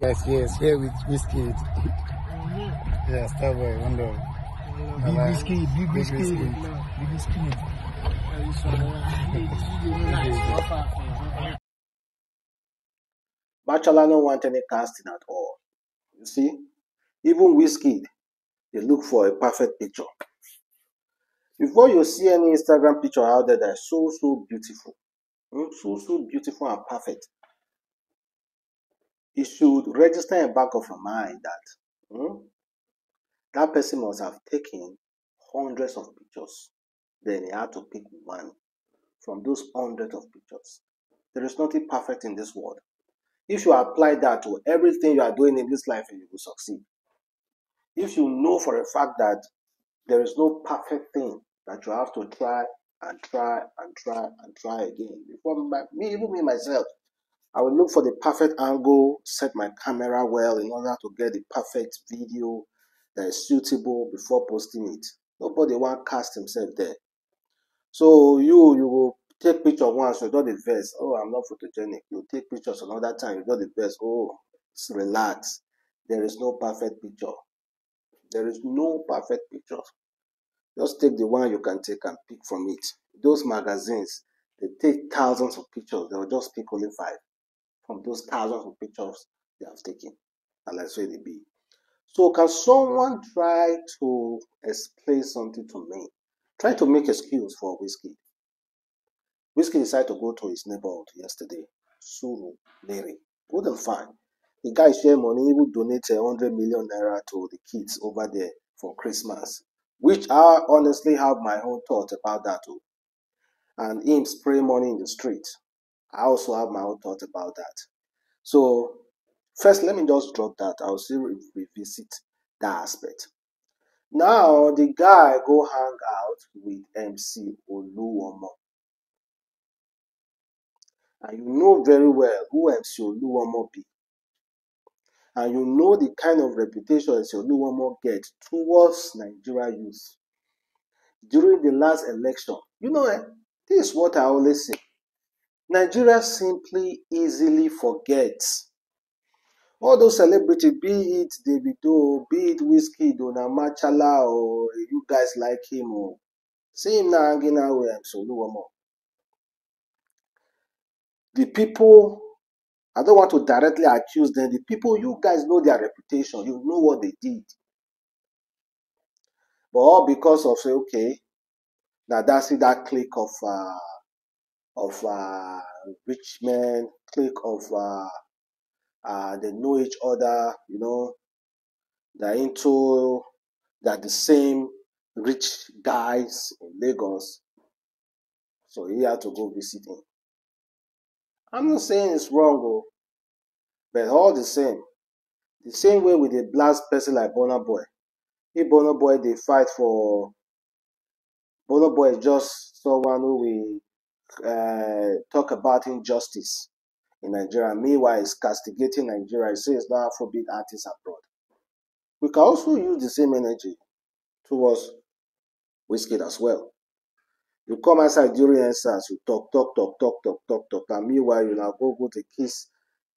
Guys, yes, here with Wizkid. Mm-hmm. Yeah, Starboy, Wonder. Big Wizkid, Big Wizkid, Big Wizkid. Bachelor don't want any casting at all. You see, even Wizkid, they look for a perfect picture. Before you see any Instagram picture out there that is so beautiful, so beautiful and perfect, it should register in the back of your mind that that person must have taken hundreds of pictures. Then he had to pick one from those hundreds of pictures. There is nothing perfect in this world. If you apply that to everything you are doing in this life, you will succeed. If you know for a fact that there is no perfect thing that you have to try and try and try and try again. Even me, myself, I will look for the perfect angle, set my camera well in order to get the perfect video that is suitable before posting it. Nobody want to cast himself there. So you will take picture once, you do the best. Oh, I'm not photogenic. You take pictures another time, you do the best. Oh, relax. There is no perfect picture. There is no perfect picture. Just take the one you can take and pick from it. Those magazines, they take thousands of pictures. They will just pick only 5. From those thousands of pictures they have taken, and that's where they be. So can someone try to explain something to me? Try to make excuse for Wizkid. Wizkid decided to go to his neighborhood yesterday, Surulere. Good and fine. The guy share money, he would donate 100 million naira to the kids over there for Christmas, which I honestly have my own thought about that too. And him spray money in the street. I also have my own thought about that. So, first, let me just drop that. I'll still revisit that aspect. Now, the guy go hang out with MC Oluomo. And you know very well who MC Oluomo be. And you know the kind of reputation MC Oluomo gets towards Nigeria youth. During the last election, you know, this is what I always say. Nigeria simply easily forgets. All those celebrities, be it Davido, be it Wizkid, Machala, or you guys like him, or see him now hanging out with Oluomo. The people, I don't want to directly accuse them, the people, you guys know their reputation, you know what they did. But all because of, say, okay, now that's it, that clique of rich men, clique of they know each other, you know, they're into, they're the same rich guys in Lagos, so he had to go visit him. I'm not saying it's wrong, though, but all the same way with a blast person like Burna Boy. If Burna Boy, they fight for, Burna Boy is just someone who will talk about injustice in Nigeria. Meanwhile, it's castigating Nigeria. It says not forbid artists abroad. We can also use the same energy towards Wizkid as well. You come outside during answers, you talk, and meanwhile you now go to kiss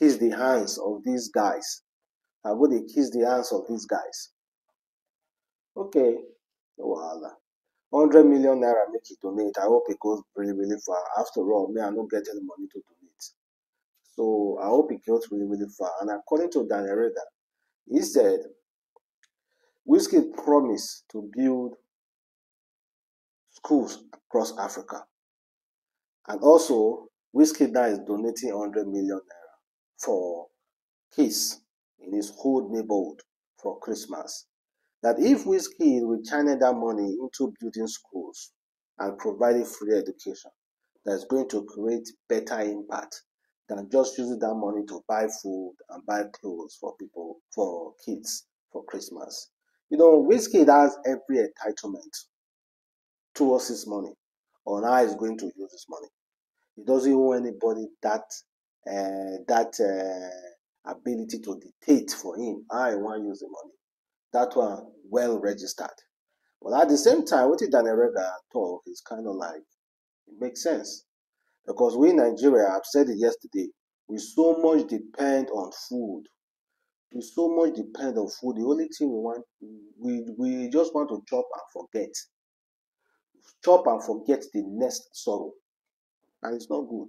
the hands of these guys. I go to kiss the hands of these guys. Okay, voila. 100 million naira make it donate. I hope it goes really far. After all, me, I don't get any money to donate. So I hope it goes really far. And according to Dan Ereda, he said Wizkid promised to build schools across Africa. And also Wizkid now is donating 100 million naira for kids in his whole neighborhood for Christmas. That if Wizkid will channel that money into building schools and providing free education, that's going to create better impact than just using that money to buy food and buy clothes for people, for kids, for Christmas. You know, Wizkid has every entitlement towards his money on how he's going to use his money. He doesn't owe anybody that ability to dictate for him how he want to use the money. That one well registered. But at the same time, with Dan Ereda talk, it's kind of like, it makes sense. Because we in Nigeria, I've said it yesterday, we so much depend on food It so much depend on food. The only thing we want, we just want to chop and forget. Chop and forget the next sorrow. And it's not good.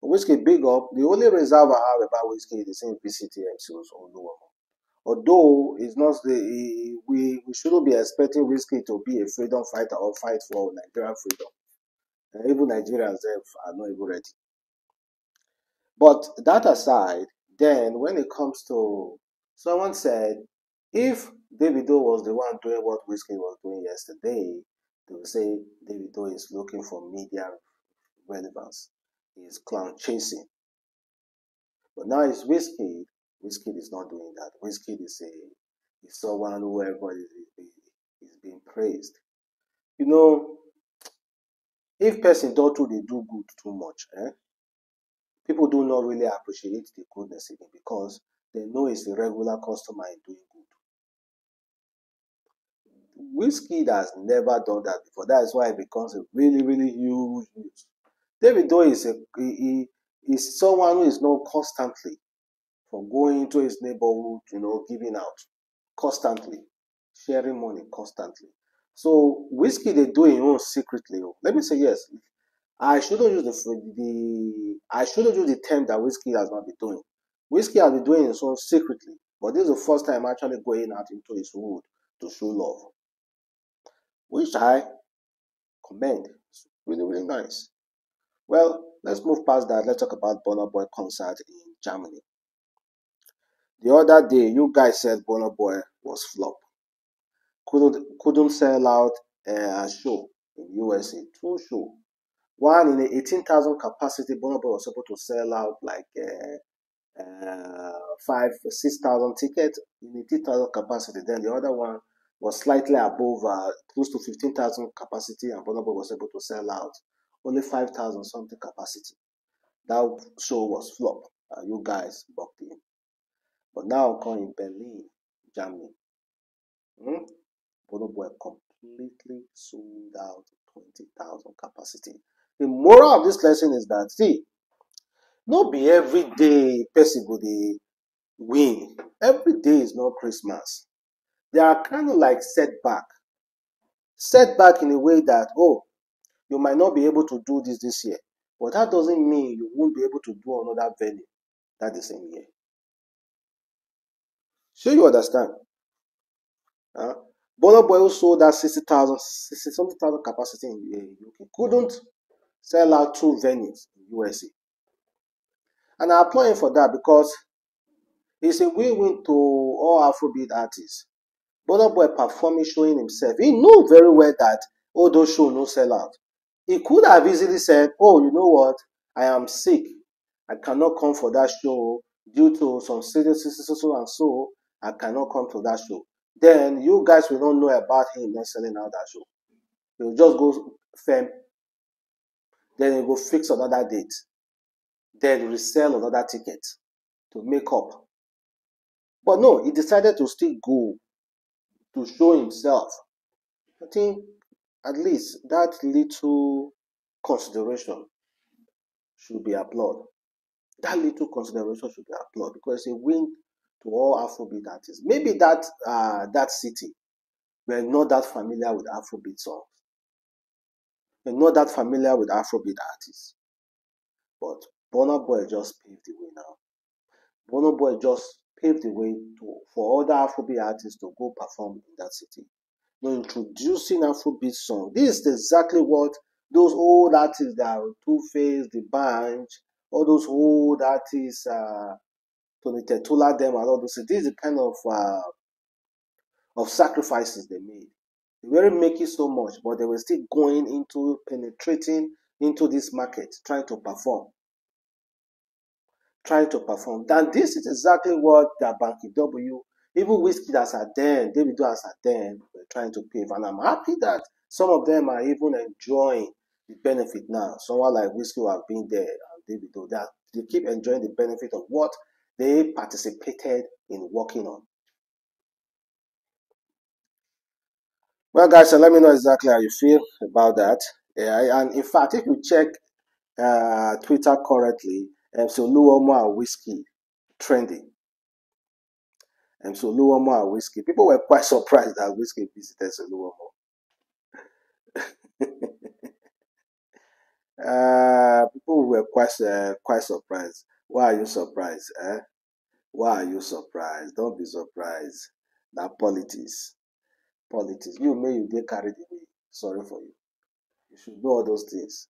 But Wizkid, big up. The only reserve I have about Wizkid is in VCT MCs or no. Although it's not the we shouldn't be expecting Wizkid to be a freedom fighter or fight for Nigerian freedom. Even Nigerians are not even ready. But that aside, then when it comes to, someone said, if Davido was the one doing what Wizkid was doing yesterday, they would say Davido is looking for media relevance. He is clown chasing. But now it's Wizkid. Wizkid is not doing that. Wizkid is someone who everybody is being praised. You know, if person don't do, they do good too much. People do not really appreciate the goodness in it because they know it's a regular customer in doing good. Wizkid has never done that before. That is why it becomes a really, really huge news. Davido is someone who is known constantly for going into his neighborhood, you know, giving out constantly, sharing money constantly. So Wizkid, they do it own secretly. Let me say yes. I shouldn't use the term that Wizkid has not been doing. Wizkid has been doing his own secretly, but this is the first time actually going out into his wood to show love, which I commend. It's really, really nice. Well, let's move past that. Let's talk about Burna Boy concert in Germany. The other day, you guys said Burna Boy was flop. Couldn't sell out a show in USA. Two shows. One in the 18,000 capacity, Burna Boy was supposed to sell out like 5,000 to 6,000 tickets in the 18,000 capacity. Then the other one was slightly above, close to 15,000 capacity, and Burna Boy was able to sell out only 5,000 something capacity. That show was flop. You guys bucked in. But now come in Berlin, Germany. Burna Boy completely sold out 20,000 capacity. The moral of this lesson is that, see, not be every day person go dey win. Every day is not Christmas. They are kind of like setback. Setback in a way that, oh, you might not be able to do this year. But that doesn't mean you won't be able to do another venue that the same year. Sure you understand? Burna Boy sold that 60,000 capacity in the UK. Couldn't sell out two venues in USA. And I applaud him for that because it's a win-win to all Afrobeat artists. Burna Boy performing, showing himself. He knew very well that, oh, those shows no sell out. He could have easily said, oh, you know what? I am sick. I cannot come for that show due to some serious so and so. I cannot come to that show. Then you guys will not know about him not selling out that show. He will just go firm. Then he will fix another date. Then resell another ticket to make up. But no, he decided to still go to show himself. I think at least that little consideration should be applauded. That little consideration should be applauded because it's a win to all Afrobeat artists. Maybe that city, we're not that familiar with Afrobeat songs. We're not that familiar with Afrobeat artists. But Burna Boy just paved the way now. Burna Boy just paved the way for other Afrobeat artists to go perform in that city. Now introducing Afrobeat song. This is exactly what those old artists that are 2 Face, the Bank, all those old artists, Tony Tetula, them and all those. This is the kind of sacrifices they made. They weren't making so much, but they were still going into penetrating into this market, trying to perform. And this is exactly what the Banky W, even Wizkid as at then, Davido as at then, were trying to pave. And I'm happy that some of them are even enjoying the benefit now. Someone like Wizkid who have been there and Davido, they keep enjoying the benefit of what they participated in working on. Well, guys, so let me know exactly how you feel about that. Yeah, and in fact, if you check Twitter correctly, MC Oluomo and Wizkid trending. MC Oluomo and Wizkid. People were quite surprised that Wizkid visited Oluomo. People were quite surprised. Why are you surprised? Eh? Why are you surprised? Don't be surprised. That politics. You may you get carried away. Sorry for you. You should know all those things.